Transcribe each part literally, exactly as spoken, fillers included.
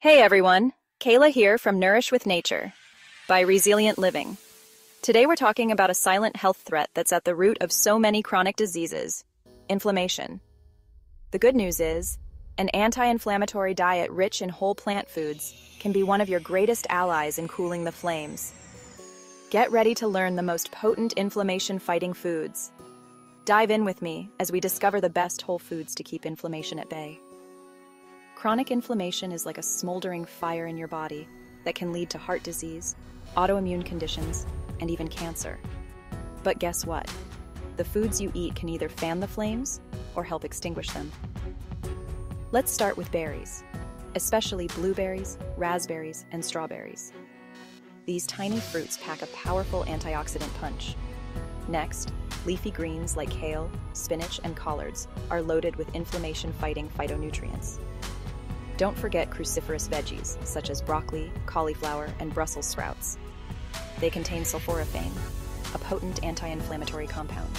Hey everyone, Kayla here from Nourish with Nature by Resilient Living. Today we're talking about a silent health threat that's at the root of so many chronic diseases, inflammation. The good news is, an anti-inflammatory diet rich in whole plant foods can be one of your greatest allies in cooling the flames. Get ready to learn the most potent inflammation-fighting foods. Dive in with me as we discover the best whole foods to keep inflammation at bay. Chronic inflammation is like a smoldering fire in your body that can lead to heart disease, autoimmune conditions, and even cancer. But guess what? The foods you eat can either fan the flames or help extinguish them. Let's start with berries, especially blueberries, raspberries, and strawberries. These tiny fruits pack a powerful antioxidant punch. Next, leafy greens like kale, spinach, and collards are loaded with inflammation-fighting phytonutrients. Don't forget cruciferous veggies, such as broccoli, cauliflower, and Brussels sprouts. They contain sulforaphane, a potent anti-inflammatory compound.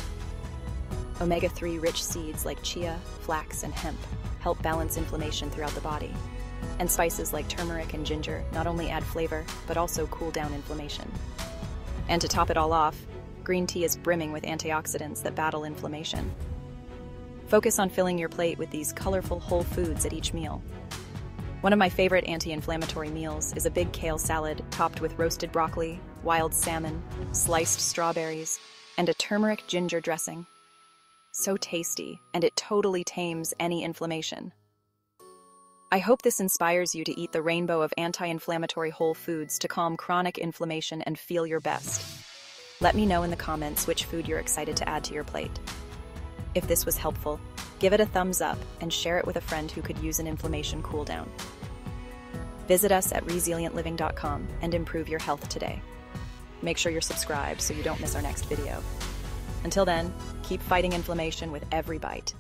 omega three rich seeds like chia, flax, and hemp help balance inflammation throughout the body. And spices like turmeric and ginger not only add flavor, but also cool down inflammation. And to top it all off, green tea is brimming with antioxidants that battle inflammation. Focus on filling your plate with these colorful whole foods at each meal. One of my favorite anti-inflammatory meals is a big kale salad topped with roasted broccoli, wild salmon, sliced strawberries, and a turmeric ginger dressing. So tasty, and it totally tames any inflammation. I hope this inspires you to eat the rainbow of anti-inflammatory whole foods to calm chronic inflammation and feel your best. Let me know in the comments which food you're excited to add to your plate. If this was helpful, give it a thumbs up and share it with a friend who could use an inflammation cool down. Visit us at resilient living dot com and improve your health today. Make sure you're subscribed so you don't miss our next video. Until then, keep fighting inflammation with every bite.